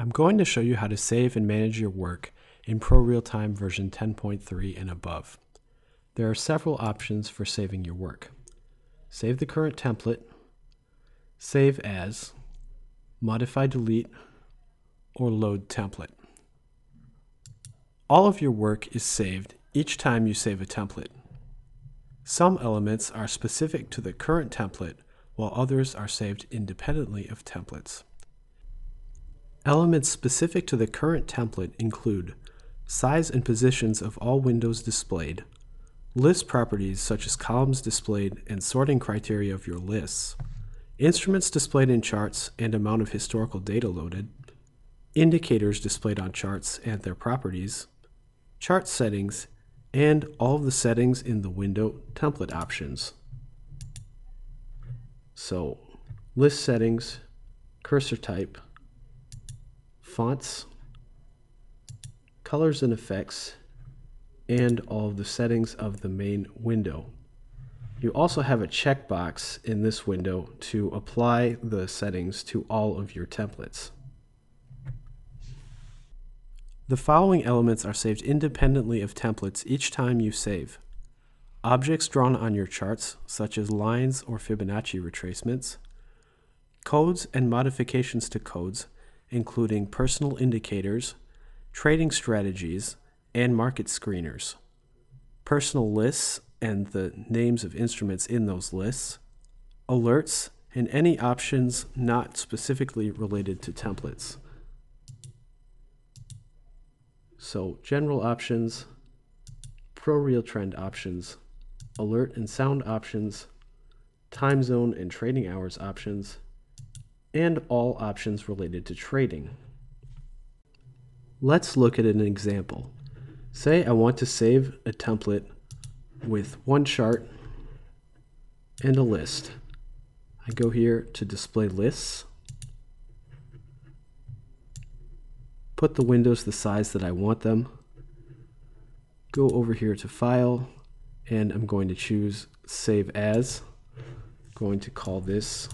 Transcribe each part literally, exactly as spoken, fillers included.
I'm going to show you how to save and manage your work in ProRealTime version ten point three and above. There are several options for saving your work. Save the current template, save as, modify delete, or load template. All of your work is saved each time you save a template. Some elements are specific to the current template, while others are saved independently of templates. Elements specific to the current template include size and positions of all windows displayed, list properties such as columns displayed and sorting criteria of your lists, instruments displayed in charts and amount of historical data loaded, indicators displayed on charts and their properties, chart settings, and all of the settings in the window template options. So, list settings, cursor type, fonts, colors and effects, and all of the settings of the main window. You also have a checkbox in this window to apply the settings to all of your templates. The following elements are saved independently of templates each time you save. Objects drawn on your charts, such as lines or Fibonacci retracements, codes and modifications to codes, including personal indicators, trading strategies, and market screeners, personal lists and the names of instruments in those lists, alerts, and any options not specifically related to templates. So general options, ProReal trend options, alert and sound options, time zone and trading hours options, and all options related to trading. Let's look at an example. Say I want to save a template with one chart and a list. I go here to display lists, put the windows the size that I want them, go over here to file, and I'm going to choose save as. I'm going to call this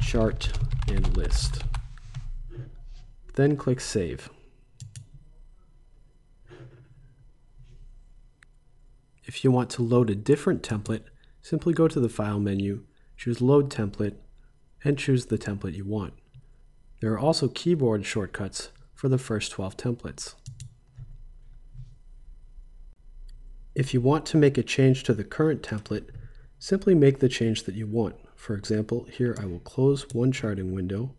chart and list. Then click save. If you want to load a different template, simply go to the File menu, choose Load Template, and choose the template you want. There are also keyboard shortcuts for the first twelve templates. If you want to make a change to the current template, simply make the change that you want. For example, here I will close one charting window,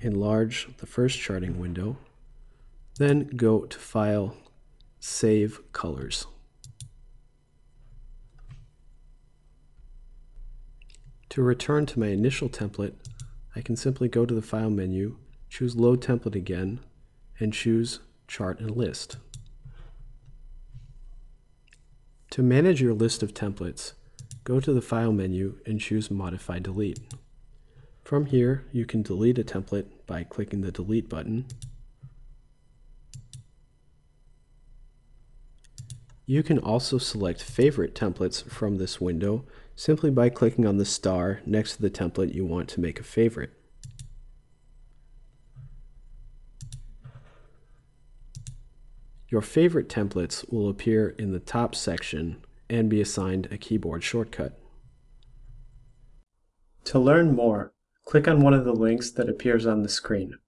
enlarge the first charting window, then go to File, Save Colors. To return to my initial template, I can simply go to the File menu, choose Load Template again, and choose Chart and List. To manage your list of templates, go to the File menu and choose Modify Delete. From here, you can delete a template by clicking the Delete button. You can also select favorite templates from this window simply by clicking on the star next to the template you want to make a favorite. Your favorite templates will appear in the top section and be assigned a keyboard shortcut. To learn more, click on one of the links that appears on the screen.